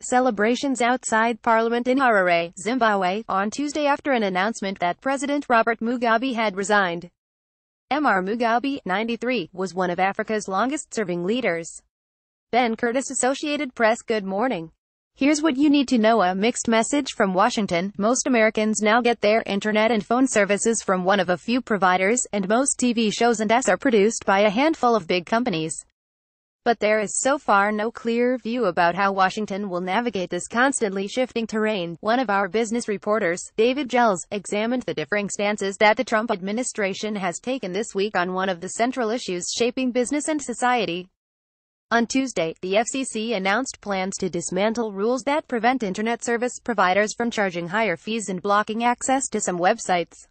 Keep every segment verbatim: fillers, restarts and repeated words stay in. celebrations outside Parliament in Harare, Zimbabwe, on Tuesday after an announcement that President Robert Mugabe had resigned. M R Mugabe, ninety-three, was one of Africa's longest-serving leaders. Ben Curtis, Associated Press. Good morning. Here's what you need to know. A mixed message from Washington. Most Americans now get their internet and phone services from one of a few providers, and most T V shows and ads are produced by a handful of big companies. But there is so far no clear view about how Washington will navigate this constantly shifting terrain. One of our business reporters, David Gels, examined the differing stances that the Trump administration has taken this week on one of the central issues shaping business and society. On Tuesday, the F C C announced plans to dismantle rules that prevent internet service providers from charging higher fees and blocking access to some websites.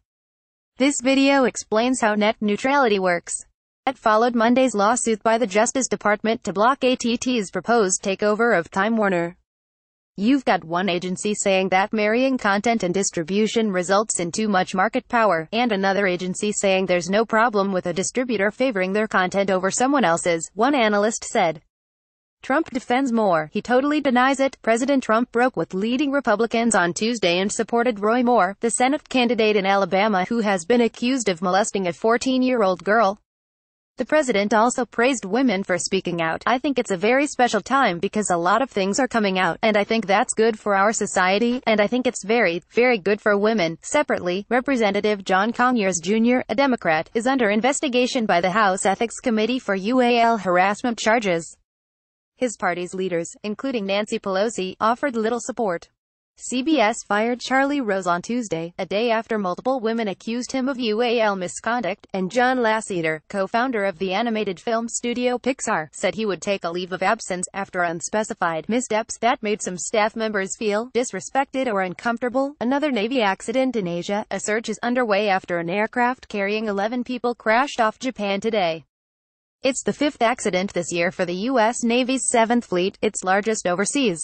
This video explains how net neutrality works. That followed Monday's lawsuit by the Justice Department to block A T and T's proposed takeover of Time Warner. You've got one agency saying that marrying content and distribution results in too much market power, and another agency saying there's no problem with a distributor favoring their content over someone else's, one analyst said. Trump defends Moore. He totally denies it. President Trump broke with leading Republicans on Tuesday and supported Roy Moore, the Senate candidate in Alabama who has been accused of molesting a fourteen-year-old girl. The president also praised women for speaking out. I think it's a very special time because a lot of things are coming out, and I think that's good for our society, and I think it's very, very good for women. Separately, Representative John Conyers Junior, a Democrat, is under investigation by the House Ethics Committee for U A L harassment charges. His party's leaders, including Nancy Pelosi, offered little support. C B S fired Charlie Rose on Tuesday, a day after multiple women accused him of U A L misconduct, and John Lasseter, co-founder of the animated film studio Pixar, said he would take a leave of absence after unspecified missteps that made some staff members feel disrespected or uncomfortable. Another Navy accident in Asia. A search is underway after an aircraft carrying eleven people crashed off Japan today. It's the fifth accident this year for the U S Navy's seventh Fleet, its largest overseas.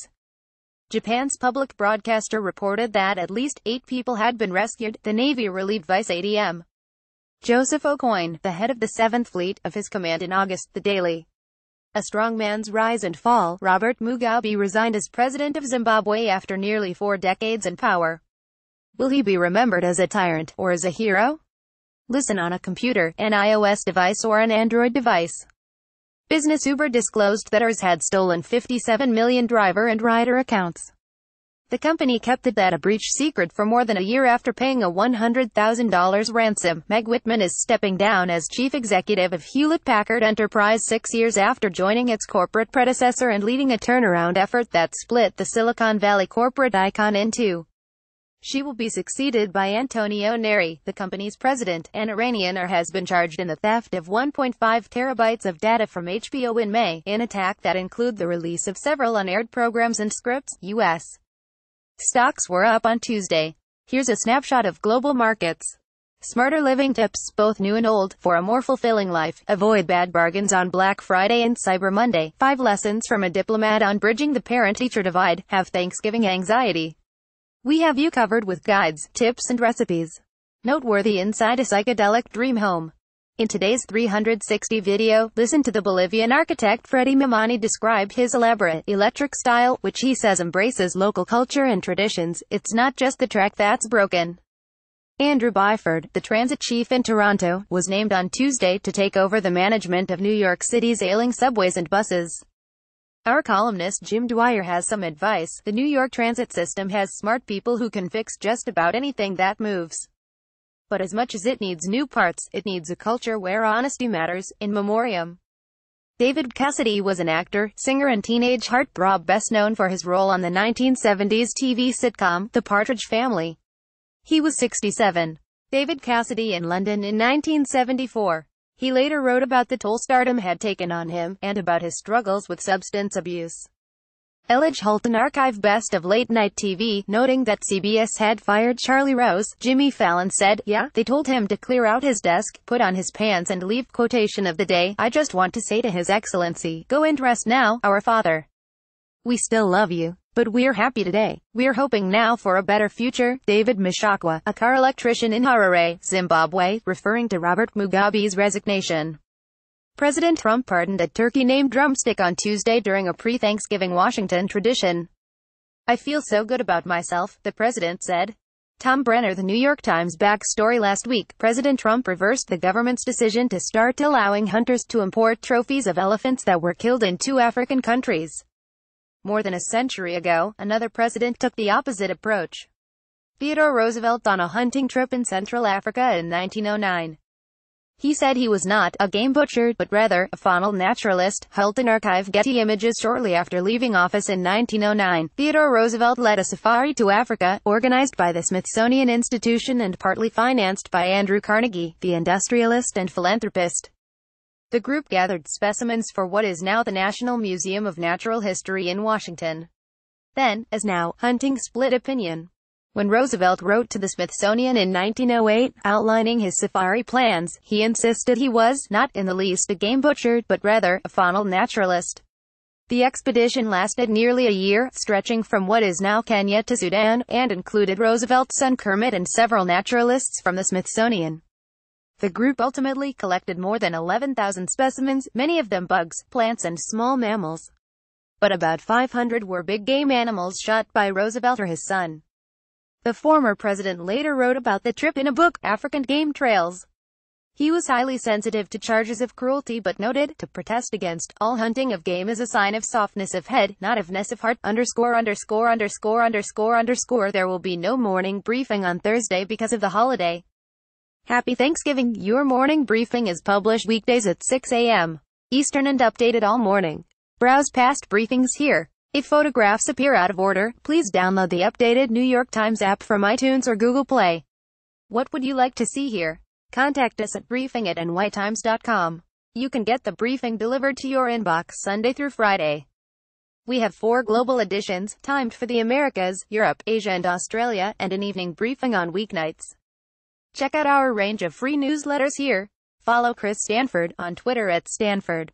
Japan's public broadcaster reported that at least eight people had been rescued, the Navy relieved Vice Admiral Joseph O'Coin, the head of the seventh Fleet, of his command in August, the Daily. A strong man's rise and fall. Robert Mugabe resigned as president of Zimbabwe after nearly four decades in power. Will he be remembered as a tyrant, or as a hero? Listen on a computer, an iOS device or an Android device. Business Uber disclosed that Ers had stolen fifty-seven million driver and rider accounts. The company kept the data breach secret for more than a year after paying a one hundred thousand dollars ransom. Meg Whitman is stepping down as chief executive of Hewlett-Packard Enterprise six years after joining its corporate predecessor and leading a turnaround effort that split the Silicon Valley corporate icon in two. She will be succeeded by Antonio Neri, the company's president. An Iranian Or has been charged in the theft of one point five terabytes of data from H B O in May, an attack that included the release of several unaired programs and scripts. U S stocks were up on Tuesday. Here's a snapshot of global markets. Smarter living tips, both new and old, for a more fulfilling life. Avoid bad bargains on Black Friday and Cyber Monday. Five lessons from a diplomat on bridging the parent-teacher divide. Have Thanksgiving anxiety. We have you covered with guides, tips and recipes. Noteworthy inside a psychedelic dream home. In today's three sixty video, listen to the Bolivian architect Freddy Mamani describe his elaborate, electric style, which he says embraces local culture and traditions. It's not just the track that's broken. Andrew Byford, the transit chief in Toronto, was named on Tuesday to take over the management of New York City's ailing subways and buses. Our columnist Jim Dwyer has some advice. The New York transit system has smart people who can fix just about anything that moves. But as much as it needs new parts, it needs a culture where honesty matters. In memoriam, David Cassidy was an actor, singer and teenage heartthrob best known for his role on the nineteen seventies T V sitcom, The Partridge Family. He was sixty-seven. David Cassidy in London in nineteen seventy-four. He later wrote about the toll stardom had taken on him, and about his struggles with substance abuse. Elledge Hulton archived Best of Late Night T V, noting that C B S had fired Charlie Rose. Jimmy Fallon said, "Yeah, they told him to clear out his desk, put on his pants and leave." Quotation of the day, I just want to say to His Excellency, go and rest now, our Father. We still love you, but we're happy today. We're hoping now for a better future. David Mishakwa, a car electrician in Harare, Zimbabwe, referring to Robert Mugabe's resignation. President Trump pardoned a turkey named Drumstick on Tuesday during a pre-Thanksgiving Washington tradition. I feel so good about myself, the president said. Tom Brenner, The New York Times. Backstory: last week, President Trump reversed the government's decision to start allowing hunters to import trophies of elephants that were killed in two African countries. More than a century ago, another president took the opposite approach. Theodore Roosevelt, on a hunting trip in Central Africa in nineteen oh nine. He said he was not a game butcher, but rather a faunal naturalist. Hulton Archive. Getty Images. Shortly after leaving office in nineteen oh nine, Theodore Roosevelt led a safari to Africa, organized by the Smithsonian Institution and partly financed by Andrew Carnegie, the industrialist and philanthropist. The group gathered specimens for what is now the National Museum of Natural History in Washington. Then, as now, hunting split opinion. When Roosevelt wrote to the Smithsonian in nineteen oh eight, outlining his safari plans, he insisted he was not in the least a game butcher, but rather a faunal naturalist. The expedition lasted nearly a year, stretching from what is now Kenya to Sudan, and included Roosevelt's son Kermit and several naturalists from the Smithsonian. The group ultimately collected more than eleven thousand specimens, many of them bugs, plants and small mammals. But about five hundred were big game animals shot by Roosevelt or his son. The former president later wrote about the trip in a book, African Game Trails. He was highly sensitive to charges of cruelty but noted, to protest against all hunting of game is a sign of softness of head, not ofness of heart, underscore underscore underscore underscore underscore there will be no morning briefing on Thursday because of the holiday. Happy Thanksgiving. Your morning briefing is published weekdays at six a m Eastern and updated all morning. Browse past briefings here. If photographs appear out of order, please download the updated New York Times app from iTunes or Google Play. What would you like to see here? Contact us at briefing at n y times dot com. You can get the briefing delivered to your inbox Sunday through Friday. We have four global editions, timed for the Americas, Europe, Asia and Australia, and an evening briefing on weeknights. Check out our range of free newsletters here. Follow Chris Stanford on Twitter at Stanford.